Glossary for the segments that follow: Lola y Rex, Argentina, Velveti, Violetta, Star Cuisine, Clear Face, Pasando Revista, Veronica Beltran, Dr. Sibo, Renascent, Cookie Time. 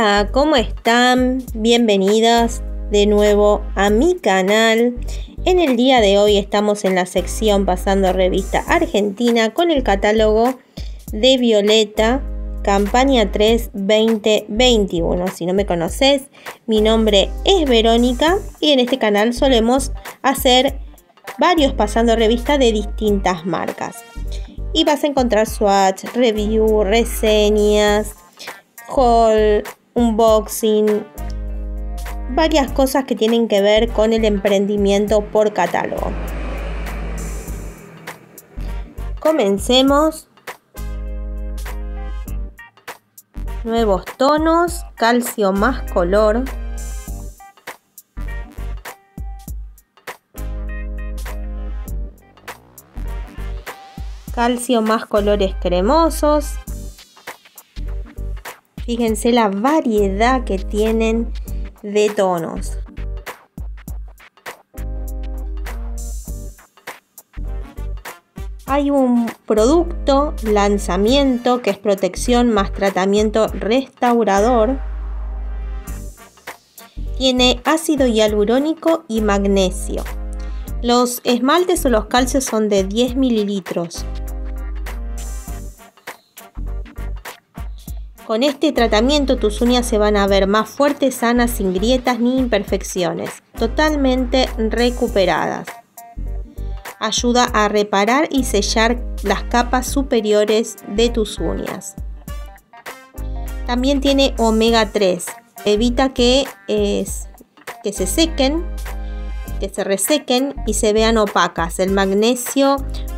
Hola, ¿cómo están? Bienvenidas de nuevo a mi canal. En el día de hoy estamos en la sección Pasando Revista Argentina con el catálogo de Violetta, campaña 3 2021. Si no me conoces, mi nombre es Verónica y en este canal solemos hacer varios Pasando Revista de distintas marcas. Y vas a encontrar swatch, review, reseñas, haul, unboxing, varias cosas que tienen que ver con el emprendimiento por catálogo. Comencemos. Nuevos tonos, calcio más color. Calcio más colores cremosos. Fíjense la variedad que tienen de tonos. Hay un producto lanzamiento que es protección más tratamiento restaurador. Tiene ácido hialurónico y magnesio. Los esmaltes o los calcios son de 10 mililitros. Con este tratamiento tus uñas se van a ver más fuertes, sanas, sin grietas ni imperfecciones, totalmente recuperadas. Ayuda a reparar y sellar las capas superiores de tus uñas. También tiene omega 3, evita que se sequen, que se resequen y se vean opacas. El magnesio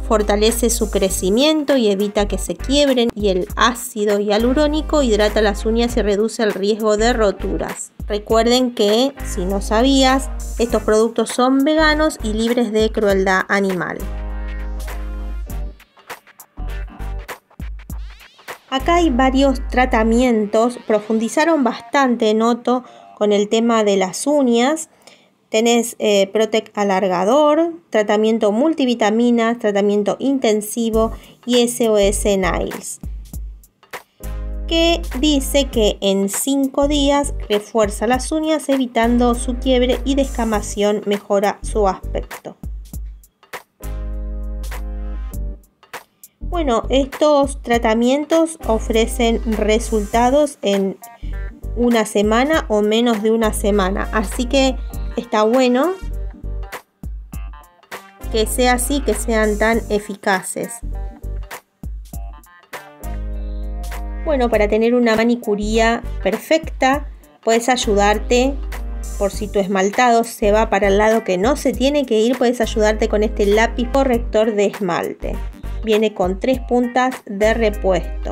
fortalece su crecimiento y evita que se quiebren, y el ácido hialurónico hidrata las uñas y reduce el riesgo de roturas. Recuerden que, si no sabías, estos productos son veganos y libres de crueldad animal. Acá hay varios tratamientos, profundizaron bastante, noto, con el tema de las uñas. Tenés Protect Alargador, tratamiento multivitaminas, tratamiento intensivo y SOS Nails. Que dice que en 5 días refuerza las uñas evitando su quiebre y descamación, mejora su aspecto. Bueno, estos tratamientos ofrecen resultados en una semana o menos de una semana, así que está bueno que sea así, que sean tan eficaces. Bueno, para tener una manicuría perfecta, puedes ayudarte, por si tu esmaltado se va para el lado que no se tiene que ir, puedes ayudarte con este lápiz corrector de esmalte. Viene con 3 puntas de repuesto.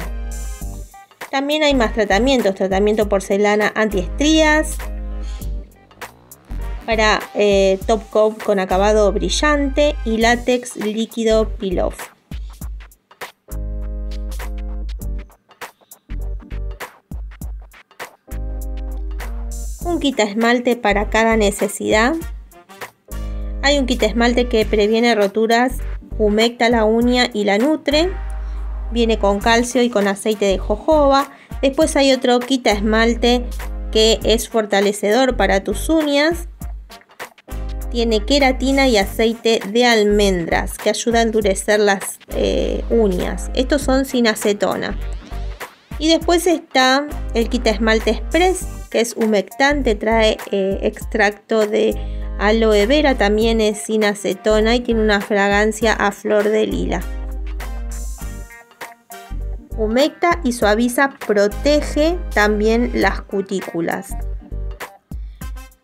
También hay más tratamientos, tratamiento porcelana antiestrías, para top coat con acabado brillante y látex líquido peel off. Un quita esmalte para cada necesidad. Hay un quita esmalte que previene roturas, humecta la uña y la nutre. Viene con calcio y con aceite de jojoba. Después hay otro quita esmalte que es fortalecedor para tus uñas. Tiene queratina y aceite de almendras que ayuda a endurecer las uñas. Estos son sin acetona. Y después está el quita esmalte express, que es humectante, trae extracto de aloe vera, también es sin acetona y tiene una fragancia a flor de lila. Humecta y suaviza, protege también las cutículas.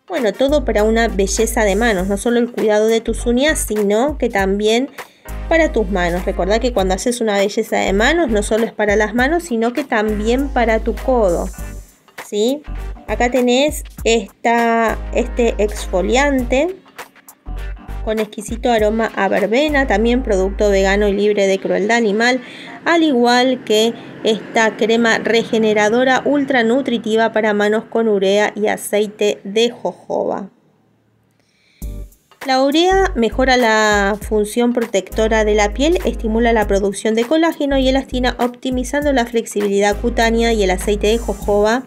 Bueno, todo para una belleza de manos, no solo el cuidado de tus uñas, sino que también para tus manos. Recordá que cuando haces una belleza de manos, no solo es para las manos, sino que también para tu codo, ¿sí? Acá tenés este exfoliante con exquisito aroma a verbena, también producto vegano y libre de crueldad animal, al igual que esta crema regeneradora ultra nutritiva para manos con urea y aceite de jojoba. La urea mejora la función protectora de la piel, estimula la producción de colágeno y elastina, optimizando la flexibilidad cutánea, y el aceite de jojoba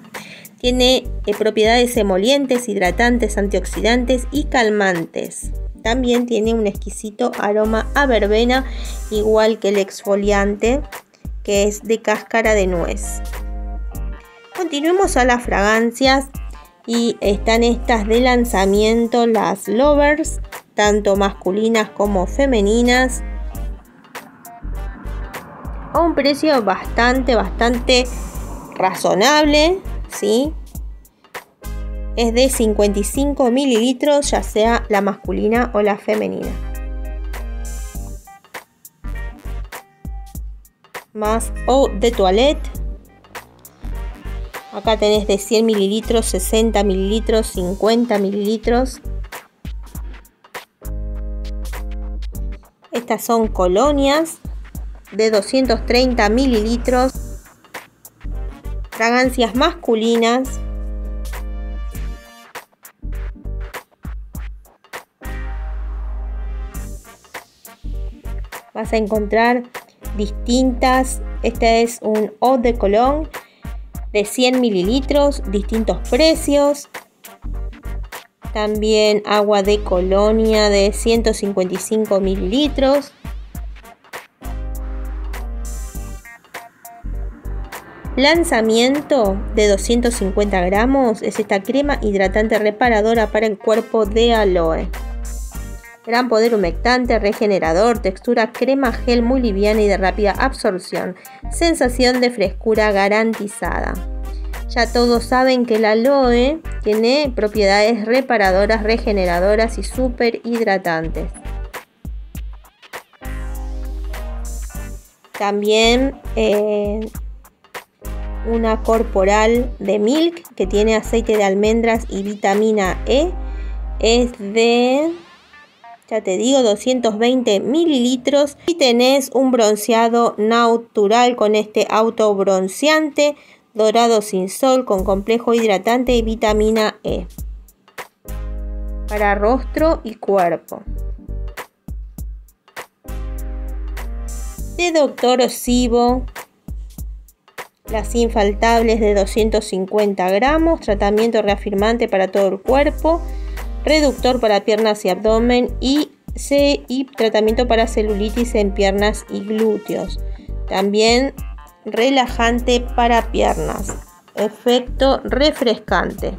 Tiene propiedades emolientes, hidratantes, antioxidantes y calmantes. También tiene un exquisito aroma a verbena, igual que el exfoliante, que es de cáscara de nuez. Continuemos a las fragancias, y están estas de lanzamiento, las Lovers, tanto masculinas como femeninas, a un precio bastante razonable, ¿sí? Es de 55 mililitros, ya sea la masculina o la femenina. Más Eau de Toilette. Acá tenés de 100 mililitros, 60 mililitros, 50 mililitros. Estas son colonias de 230 mililitros. Fragancias masculinas. Vas a encontrar distintas. Este es un Eau de Cologne de 100 mililitros, distintos precios. También agua de colonia de 155 mililitros. Lanzamiento de 250 gramos es esta crema hidratante reparadora para el cuerpo de aloe. Gran poder humectante, regenerador, textura crema gel muy liviana y de rápida absorción. Sensación de frescura garantizada. Ya todos saben que el aloe tiene propiedades reparadoras, regeneradoras y super hidratantes. También una corporal de Milk que tiene aceite de almendras y vitamina E. Es de... ya te digo, 220 mililitros. Y tenés un bronceado natural con este autobronceante dorado sin sol con complejo hidratante y vitamina E para rostro y cuerpo. De Dr. Sibo, las infaltables de 250 gramos, tratamiento reafirmante para todo el cuerpo. Reductor para piernas y abdomen y tratamiento para celulitis en piernas y glúteos. También relajante para piernas. Efecto refrescante.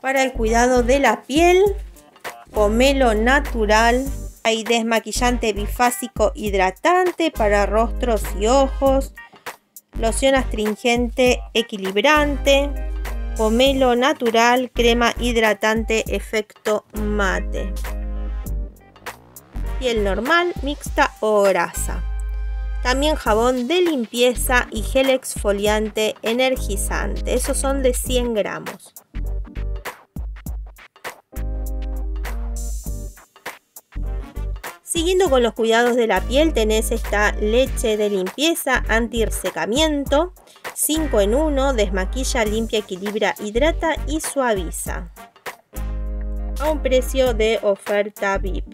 Para el cuidado de la piel, pomelo natural. Hay desmaquillante bifásico hidratante para rostros y ojos. Loción astringente equilibrante. Pomelo natural, crema hidratante, efecto mate. Piel normal, mixta o grasa. También jabón de limpieza y gel exfoliante energizante. Esos son de 100 gramos. Siguiendo con los cuidados de la piel, tenés esta leche de limpieza anti-resecamiento. 5 en 1, desmaquilla, limpia, equilibra, hidrata y suaviza. A un precio de oferta VIP.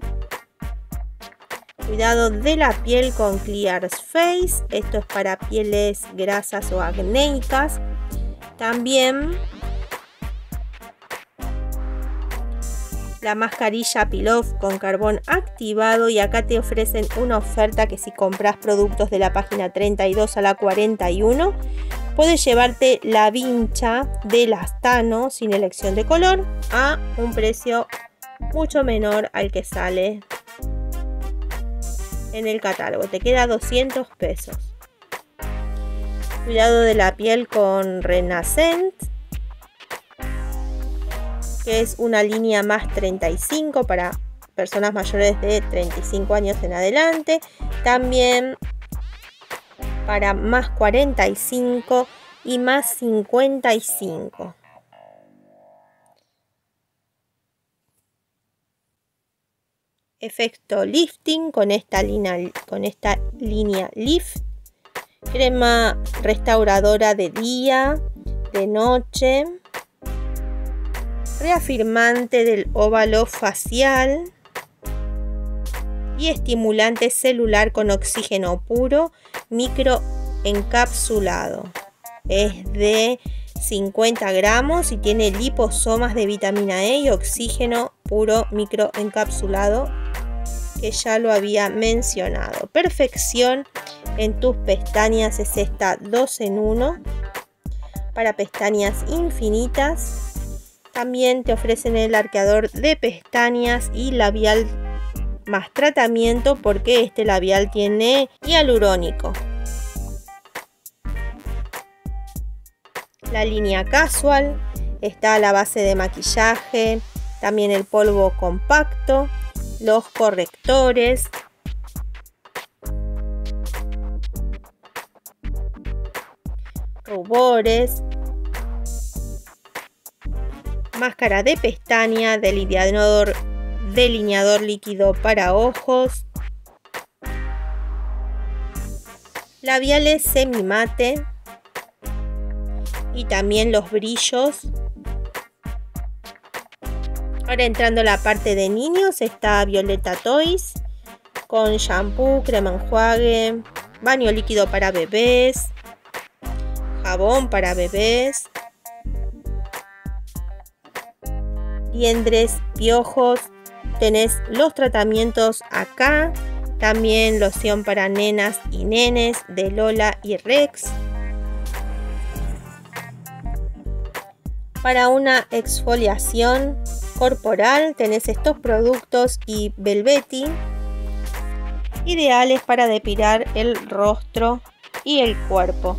Cuidado de la piel con Clear Face. Esto es para pieles grasas o acnéicas. También la mascarilla Peel-Off con carbón activado, y acá te ofrecen una oferta que si compras productos de la página 32 a la 41 puedes llevarte la vincha del Astano sin elección de color a un precio mucho menor al que sale en el catálogo. Te queda 200 pesos. Cuidado de la piel con Renascent, que es una línea más 35 para personas mayores de 35 años en adelante. También para más 45 y más 55. Efecto lifting con esta línea Lift. Crema restauradora de día, de noche. Reafirmante del óvalo facial y estimulante celular con oxígeno puro microencapsulado. es de 50 gramos y tiene liposomas de vitamina E y oxígeno puro microencapsulado, que ya lo había mencionado. Perfección en tus pestañas es esta 2 en 1 para pestañas infinitas. También te ofrecen el arqueador de pestañas y labial más tratamiento, porque este labial tiene hialurónico. La línea casual está a la base de maquillaje, también el polvo compacto, los correctores. Rubores. Máscara de pestaña, delineador líquido para ojos. Labiales semimate. Y también los brillos. Ahora entrando a la parte de niños está Violetta Toys con shampoo, crema enjuague, baño líquido para bebés, jabón para bebés, liendres, piojos. Tenés los tratamientos acá, también loción para nenas y nenes de Lola y Rex. Para una exfoliación corporal tenés estos productos y Velveti, ideales para depilar el rostro y el cuerpo.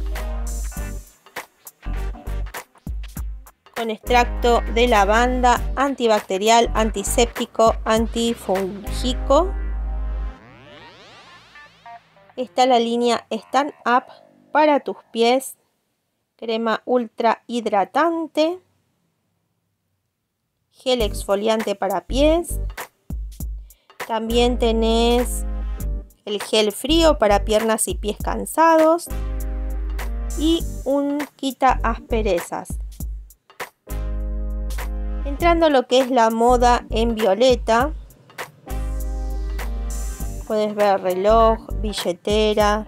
Con extracto de lavanda, antibacterial, antiséptico, antifúngico. Está la línea Stand Up para tus pies, crema ultra hidratante, gel exfoliante para pies. También tenés el gel frío para piernas y pies cansados y un quita asperezas. Entrando a lo que es la moda en Violetta, puedes ver reloj, billetera,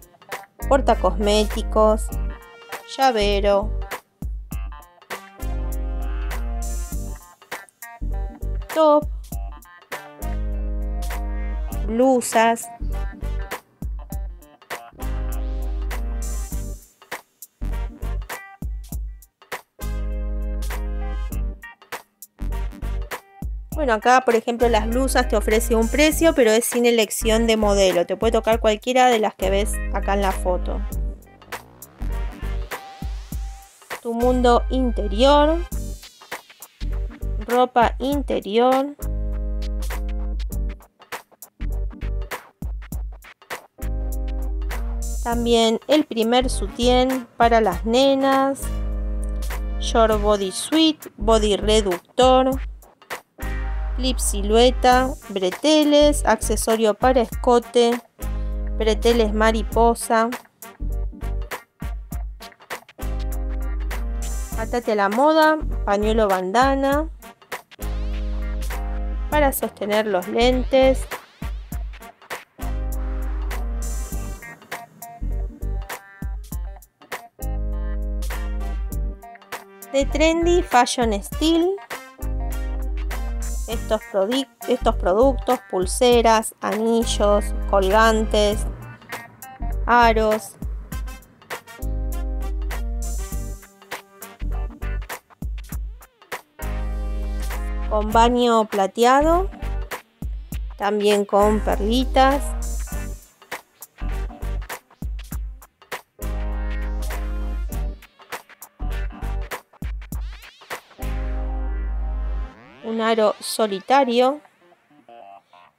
portacosméticos, llavero. Top, blusas, bueno, acá por ejemplo las blusas te ofrece un precio, pero es sin elección de modelo, te puede tocar cualquiera de las que ves acá en la foto. Tu mundo interior, ropa interior, también el primer sutién para las nenas, short body suit, body reductor, clip silueta, breteles, accesorio para escote, breteles mariposa. Atate a la moda, pañuelo bandana para sostener los lentes. De trendy fashion style, estos productos, pulseras, anillos, colgantes, aros. Con baño plateado, también con perlitas. Un aro solitario.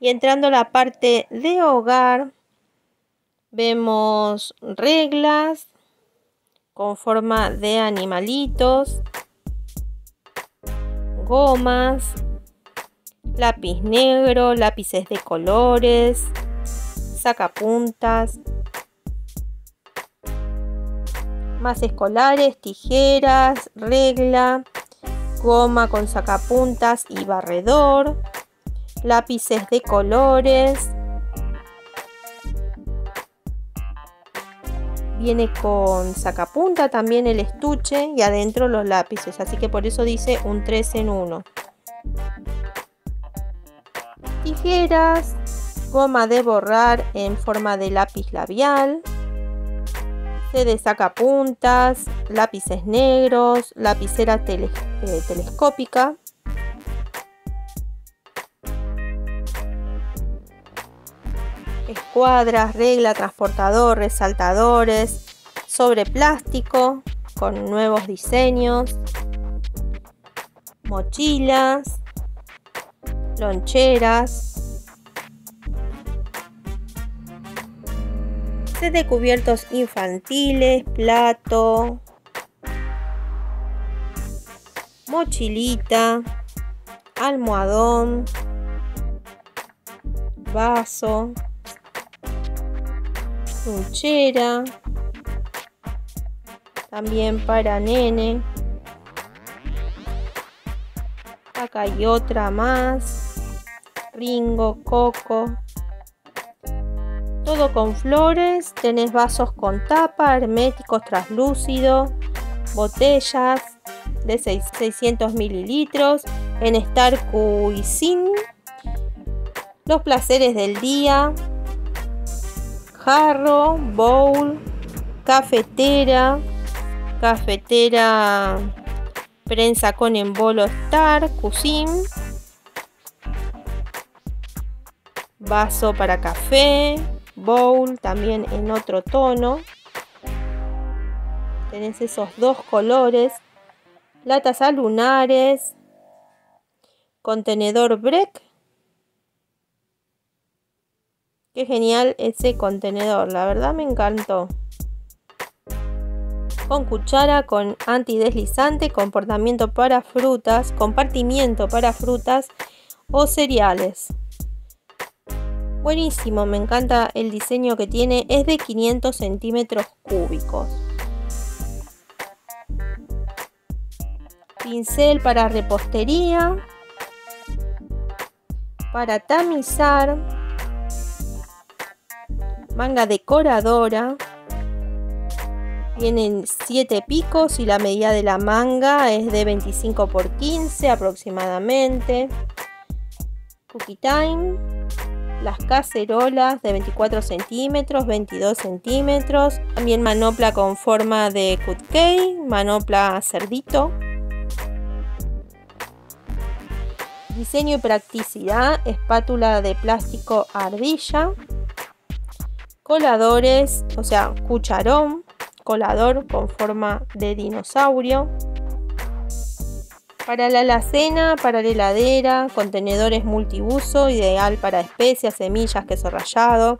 Y entrando a la parte de hogar, vemos reglas con forma de animalitos, gomas, lápiz negro, lápices de colores, sacapuntas, más escolares, tijeras, regla, goma con sacapuntas y barredor, lápices de colores, Viene con sacapunta también el estuche y adentro los lápices, así que por eso dice un 3 en 1. Tijeras, goma de borrar en forma de lápiz labial, set de sacapuntas, lápices negros, lapicera telescópica. Escuadras, regla, transportador, resaltadores, sobre plástico con nuevos diseños, mochilas, loncheras, set de cubiertos infantiles, plato, mochilita, almohadón, vaso, lonchera, también para nene. Acá hay otra más, Ringo, Coco, todo con flores. Tenés vasos con tapa, herméticos, traslúcidos, botellas de 600 mililitros en Star Cuisine, los placeres del día, jarro, bowl, cafetera, prensa con embolo Star Cuisine, vaso para café, bowl también en otro tono. Tenés esos dos colores, latas a lunares, contenedor break. Qué genial ese contenedor, la verdad me encantó. Con cuchara, con antideslizante, compartimiento para frutas, o cereales. Buenísimo, me encanta el diseño que tiene, es de 500 centímetros cúbicos. Pincel para repostería, para tamizar, manga decoradora, vienen 7 picos y la medida de la manga es de 25 x 15 aproximadamente. Cookie Time, las cacerolas de 24 centímetros, 22 centímetros, también manopla con forma de cupcake, manopla cerdito. Diseño y practicidad, espátula de plástico ardilla, coladores, o sea, cucharón, colador con forma de dinosaurio. Para la alacena, para la heladera, contenedores multiuso, ideal para especias, semillas, queso rallado,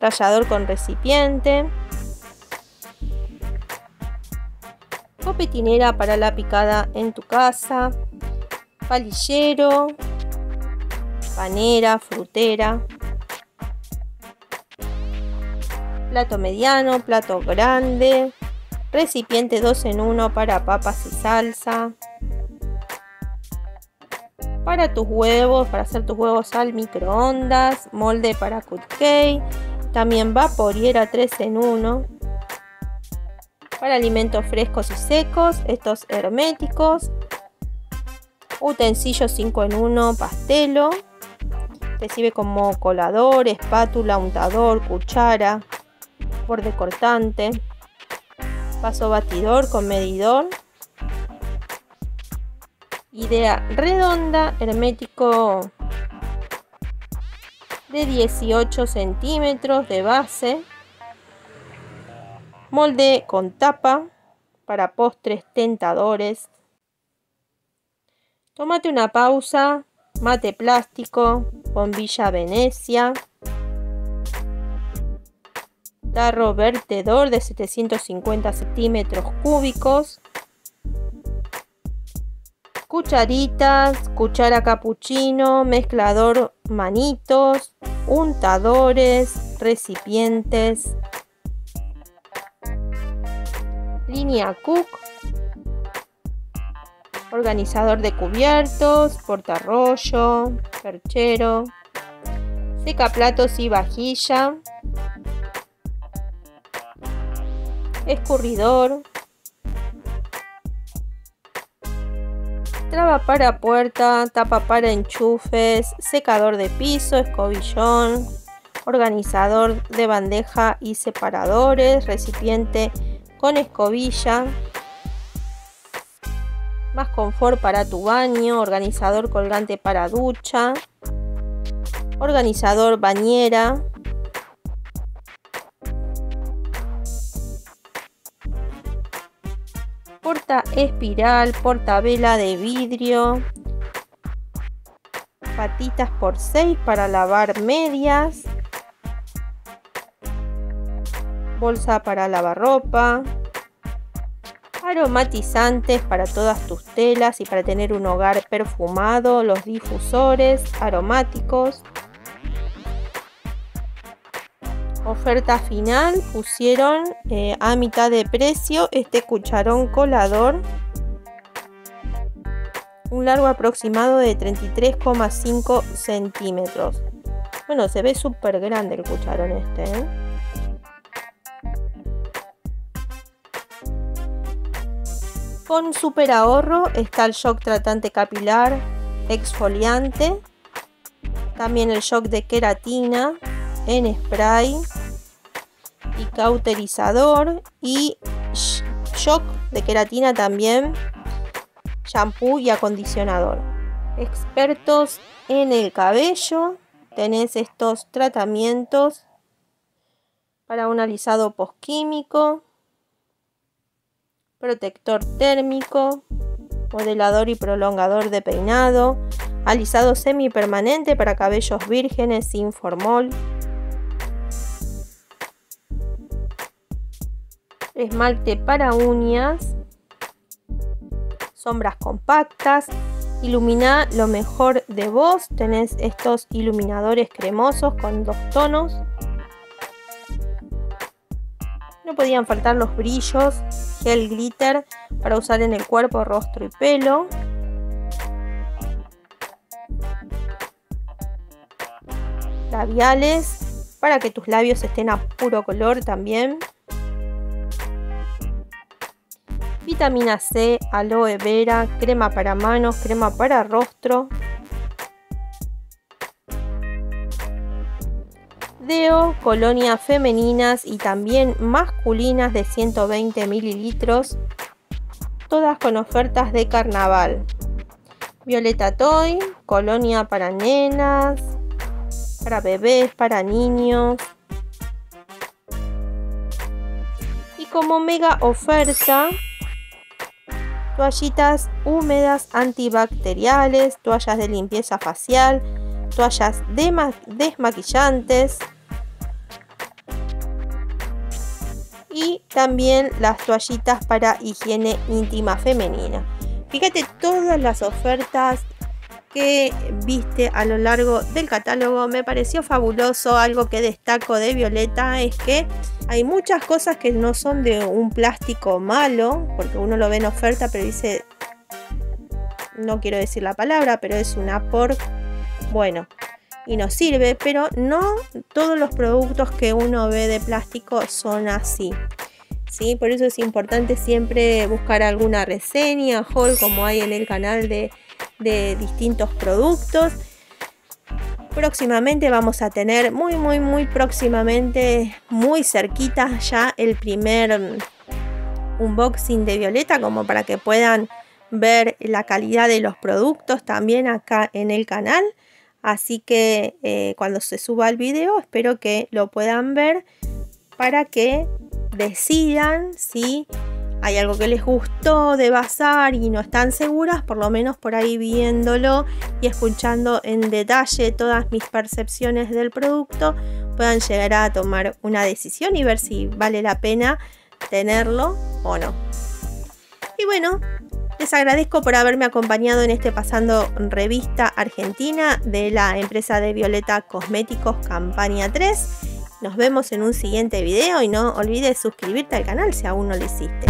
rallador con recipiente. Copetinera para la picada en tu casa, palillero, panera, frutera. Plato mediano, plato grande, recipiente 2 en 1 para papas y salsa, para tus huevos, para hacer tus huevos al microondas, molde para cupcake, también vaporiera 3 en 1, para alimentos frescos y secos, estos herméticos, utensilio 5 en 1 pastelo, te sirve como colador, espátula, untador, cuchara, borde cortante, vaso batidor con medidor, idea redonda, hermético de 18 centímetros de base, molde con tapa para postres tentadores. Tómate una pausa, mate plástico, bombilla Venecia, tarro vertedor de 750 centímetros cúbicos, cucharitas, cuchara capuchino, mezclador manitos, untadores, recipientes, línea Cook, organizador de cubiertos, portarrollo, perchero, secaplatos y vajilla. escurridor, traba para puerta, tapa para enchufes, secador de piso, escobillón, organizador de bandeja y separadores, recipiente con escobilla, más confort para tu baño, organizador colgante para ducha, organizador bañera, porta espiral, porta vela de vidrio, patitas por 6 para lavar medias, bolsa para lavar ropa, aromatizantes para todas tus telas y para tener un hogar perfumado, los difusores aromáticos. Oferta final, pusieron a mitad de precio este cucharón colador, un largo aproximado de 33,5 centímetros. Bueno, se ve súper grande el cucharón este, ¿eh? Con super ahorro está el shock tratante capilar exfoliante, también el shock de queratina en spray y cauterizador, y shock de queratina también, shampoo y acondicionador. Expertos en el cabello, tenés estos tratamientos para un alisado postquímico, protector térmico, modelador y prolongador de peinado, alisado semipermanente para cabellos vírgenes sin formol, esmalte para uñas, sombras compactas. Ilumina lo mejor de vos, tenés estos iluminadores cremosos con 2 tonos. No podían faltar los brillos, gel glitter para usar en el cuerpo, rostro y pelo. Labiales para que tus labios estén a puro color también. Vitamina C, aloe vera, crema para manos, crema para rostro. Deo, colonias femeninas y también masculinas de 120 mililitros, todas con ofertas de carnaval. Violetta Toy, colonia para nenas, para bebés, para niños. Y como mega oferta, toallitas húmedas antibacteriales, toallas de limpieza facial, toallas desmaquillantes. Y también las toallitas para higiene íntima femenina. Fíjate todas las ofertas que viste a lo largo del catálogo. Me pareció fabuloso. Algo que destaco de Violetta es que hay muchas cosas que no son de un plástico malo, porque uno lo ve en oferta pero dice, no quiero decir la palabra, pero es una porquería. Bueno, y nos sirve, pero no todos los productos que uno ve de plástico son así, ¿sí? Por eso es importante siempre buscar alguna reseña, haul, como hay en el canal de distintos productos. Próximamente vamos a tener, muy próximamente, muy cerquita ya, el primer unboxing de Violetta, como para que puedan ver la calidad de los productos también acá en el canal. Así que cuando se suba el video espero que lo puedan ver para que decidan si hay algo que les gustó de bazar y no están seguras, por lo menos por ahí viéndolo y escuchando en detalle todas mis percepciones del producto, puedan llegar a tomar una decisión y ver si vale la pena tenerlo o no. Y bueno, les agradezco por haberme acompañado en este Pasando Revista Argentina de la empresa de Violetta Cosméticos Campaña 3. Nos vemos en un siguiente video y no olvides suscribirte al canal si aún no lo hiciste.